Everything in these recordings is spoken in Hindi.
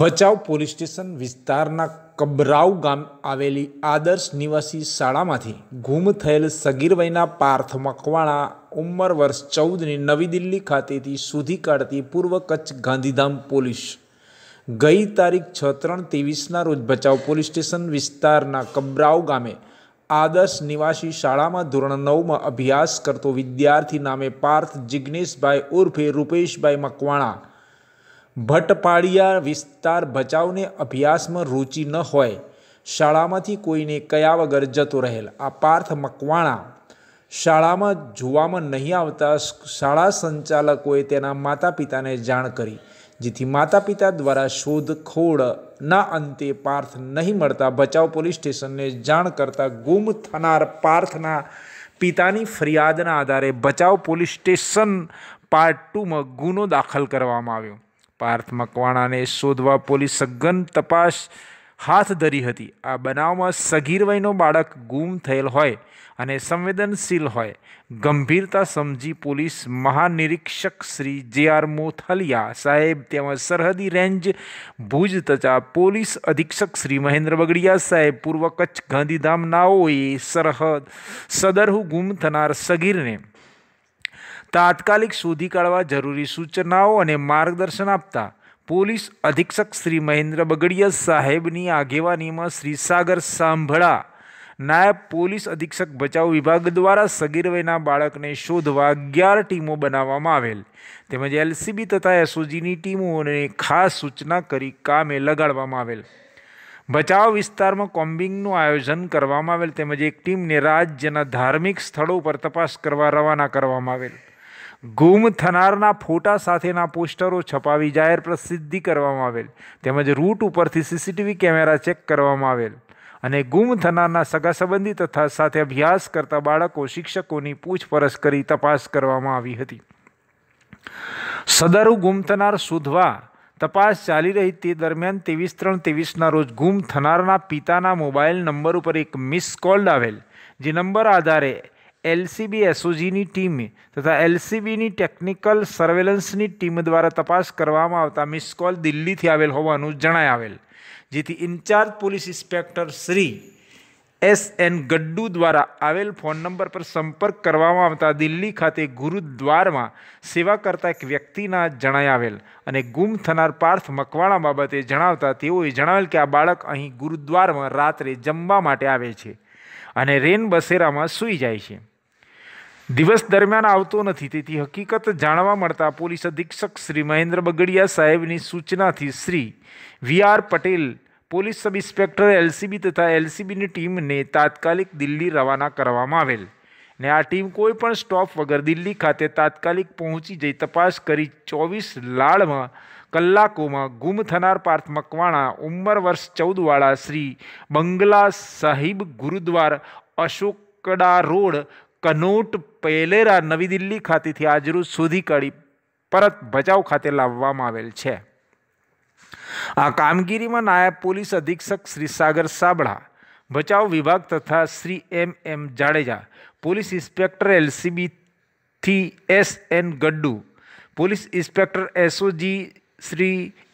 ભચાઉ પોલીસ સ્ટેશન વિસ્તારના કબરાઉ ગામ આવેલી આદર્શ નિવાસી શાળામાંથી ગુમ થયેલ સગીર વયના પાર્થ મકવાણા ઉંમર વર્ષ 14ની નવી દિલ્હી ખાતેથી શોધી કાઢતી પૂર્વ કચ્છ ગાંધીધામ પોલીસ ગઈ તારીખ 6/3/23ના રોજ ભચાઉ પોલીસ સ્ટેશન વિસ્તારના કબરાઉ ગામે આદર્શ નિવાસી શાળામાં ધોરણ 9માં અભ્યાસ કરતો વિદ્યાર્થી નામે પાર્થ જિગ્નેશભાઈ ઉર્ફે રૂપેશ ભાઈ મકવાણા भटपाड़िया विस्तार बचाव ने अभ्यास में रुचि न होय शाला में कोई ने कया वगर जतो रहेल। आ पार्थ मकवाणा शाला में जोवा नहीं आवता शाला संचालकोए तेना माता पिता ने जाण करी, जेथी माता पिता द्वारा शोधखोळना अंते पार्थ नहीं मळता बचाव पोलीस स्टेशन ने जाण करता गुम थनार पार्थना पितानी फरियादना आधारे बचाव पोलीस स्टेशन पार्ट 2 में गुनो दाखल करवामां आव्यो। पार्थ मकवाणा ने शोधवा पुलिस सघन तपास हाथ धरी हती। आ बनाव में सगीर वयनो बाळक गुम थयेल होय अने संवेदनशील होय गंभीरता समझी पुलिस महानिरीक्षक श्री जे आर मोथलिया साहेब तेमज सरहदी रेंज भूज तथा पोलिस अधीक्षक श्री महेन्द्र बगड़िया साहेब पूर्व कच्छ गांधीधामनाओए सरहद सदरहु गुम थनार सगीर ने तात्कालिक शोधी काढ़वा जरूरी सूचनाओं और मार्गदर्शन आपता पोलिस अधीक्षक श्री महेन्द्र बगड़िया साहेबनी आगेवानी में श्री सागर सांभडा नायब पोलिस अधीक्षक बचाव विभाग द्वारा सगीर वयना बाळकने शोधवा 11 टीमों बनाववामां आवेल तेमज एलसीबी तथा एसओजीनी टीमोने खास सूचना करी कामे लगाडवामां आवेल। बचाव विस्तार में कॉम्बिंगनु आयोजन करवामां आवेल तेमज एक टीम ने राज्यना धार्मिक स्थलों पर तपास करवा रवाना करवामां आवेल। गुम थनारना फोटा साथेना पोस्टरो छपावी जाहिर प्रसिद्धि करवामां आवेल तेमज रूट उपरथी सीसीटीवी कैमरा चेक करवामां आवेल अने गुम थनारना सगा संबंधी तथा साथे अभ्यास करता बाळको शिक्षकोनी पूछपरछ करी तपास करवामां आवी हती। सदरू गुम थनार शोधवा तपास चाली रही थी दरमियान 23/3/23 रोज गुम थनारना पिताना मोबाइल नंबर पर एक मिस कॉल आवेल जे नंबर आधारे एलसीबी एसओजीनी टीम तथा एलसीबीनी टेक्निकल सर्वेलन्सनी टीम द्वारा तपास करवामां आवता मिस कॉल दिल्ली थी आवेल होवानुं जणाय आवेल, जेथी in charge police inspector Shri S.N. Gaddu द्वारा आवेल फोन नंबर पर संपर्क करवामां आवता दिल्ली खाते गुरुद्वार में सेवा करता एक व्यक्तिना जणाय आवेल अने गुम थनार पार्थ मकवाणा बाबते जणावता तेओए जणावेल के आ बाळक अहीं गुरुद्वार में रात्रे जमवा माटे आवे छे अने रेन बसेरा में सूई जाय छे, दिवस दरमियान आवतो नथी। तेथी हकीकत जाणवा मळता पोलीस अधीक्षक श्री महेन्द्र बगड़िया साहेबनी सूचनाथी Shri VR Patel police sub inspector LCB तथा एलसीबीनी टीम ने तात्कालिक दिल्ली रवाना करवामां आवेल ने आ टीम कोईपण स्टॉप वगर दिल्ली खाते तात्कालिक पहुंची जई तपास करी 24 लाळ में कलाकों में गुम थनार पार्थ मकवाणा उम्र वर्ष 14 वाला श्री बंगला साहिब गुरुद्वार अशोकड़ा रोड कनोट पेलेरा नवी दिल्ली खाते थी आज रोज शोधी काढ़ी परत बचाव खाते लाववामां आवेल छे। आ कामगीरी में नायब पोलिस अधीक्षक श्री सागर सांभडा बचाव विभाग तथा Shri M. M. Jadeja police inspector LCB थी S. N. Gaddu police inspector SOG Shri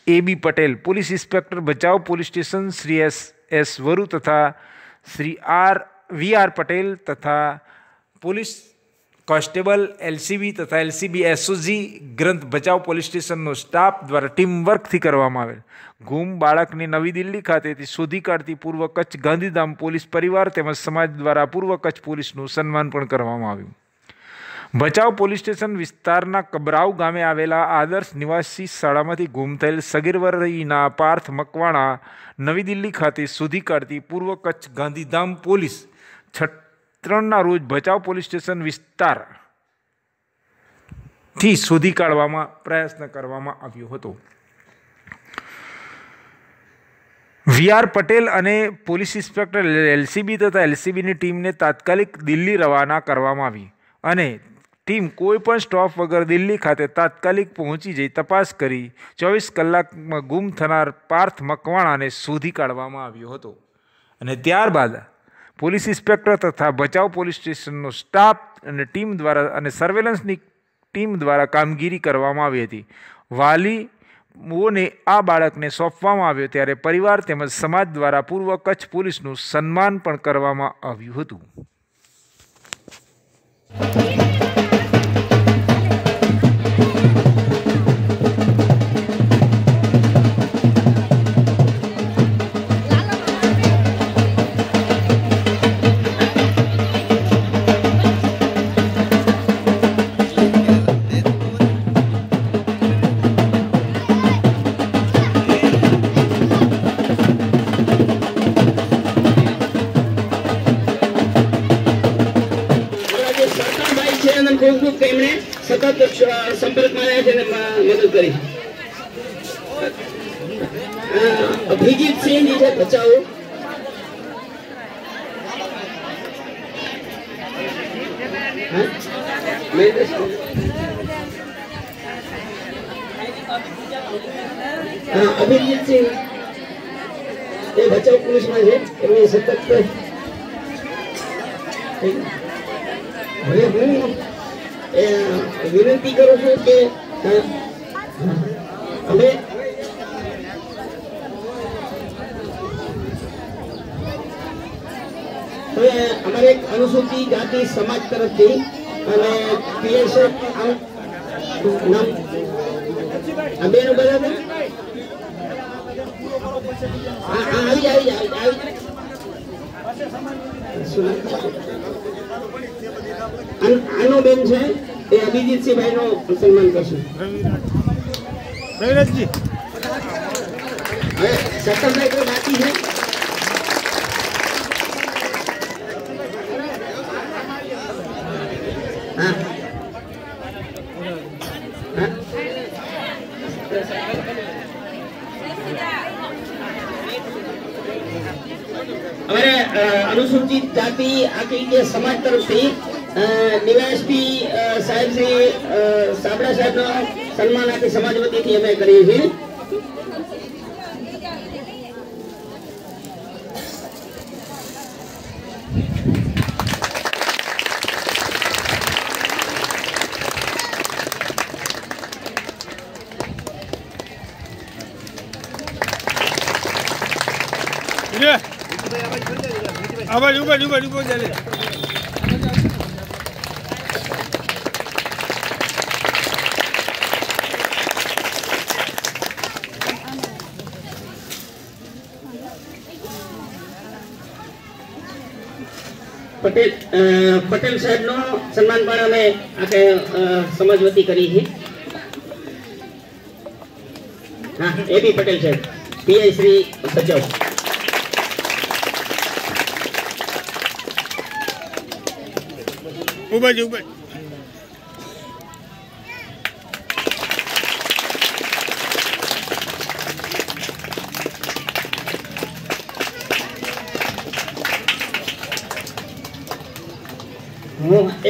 A. B. Patel police inspector बचाव police station Shri SS. Varun तथा Shri R. V. R. Patel तथा पोलिस कॉन्स्टेबल LCB तथा LCB SOG ग्रंथ बचाव पोलिस स्टेशन स्टाफ द्वारा टीमवर्क थी करवामां आवेल। गुम बाळक ने नवी दिल्ली खाते थी शोधी काढ़ती पूर्व कच्छ गांधीधाम पोलिस परिवार तेमज समाज द्वारा पूर्व कच्छ पोलिस नुं सन्मान पण करवामां आव्युं। बचाव पोलिस स्टेशन विस्तारना कबराव गामे आवेला आदर्श निवासी शाळामांथी गुम थयेल सगीर वयना पार्थ मकवाणा नवी दिल्ली खाते शोधी काढ़ती पूर्व कच्छ गांधीधाम पोलिस 6/3 रोज बचाव पोलिस स्टेशन विस्तार थी शोधी काढवामां प्रयत्न करवामां आव्यो हतो। VR पटेल अने पोलिस इंस्पेक्टर LCB तथा LCBनी टीम ने तात्कालिक दिल्ली रवाना करवामां आवी अने टीम कोईपण स्टॉप वगर दिल्ली खाते तात्कालिक पहुंची जई तपास करी 24 कलाक में गुम थनार पार्थ मकवाणा ने शोधी काढवामां आव्यो हतो अने त्यारबाद पोलिस इंस्पेक्टर तथा बचाव पोलिस स्टेशन स्टाफ अने टीम द्वारा अने सर्वेलन्सनी टीम द्वारा कामगीरी करवामां आवी हती। वाली ઓને આ બાળકને સોંપવામાં આવ્યો ત્યારે પરિવાર તેમજ સમાજ દ્વારા પૂર્વ કચ્છ પોલીસનું સન્માન પણ કરવામાં આવ્યું હતું. अभिजीत सिंह जी बचाओ अभिजीत सिंह बचाओ पुलिस में सतत हूँ विनती करू छू के अमरे अनुसूचित जाति समाज तरफ थी पीएसएफ अबेनो बराबर आई आई आई अनोबेन है ये अभिजीत सिंह भाई नो सम्मान करशु. रविराज जी सत्तर भाई को बाकी है हां हमारे अनुसूचित जाति आखिर के समाज तरफ से નિવાસી સાહેબ ને સાબડા સાહેબ નો સન્માન આપી સમાજ વતીથી અમે કરીએ છીએ. આવાજ ઉપર ઉપર ઉપર ચાલે पटेल पटेल साहब नो सम्मान पर हमें आके समझवती करी है. हाँ ए बी पटेल साहब पीआई श्री बचाओ उबज उबज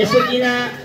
एसओजी ना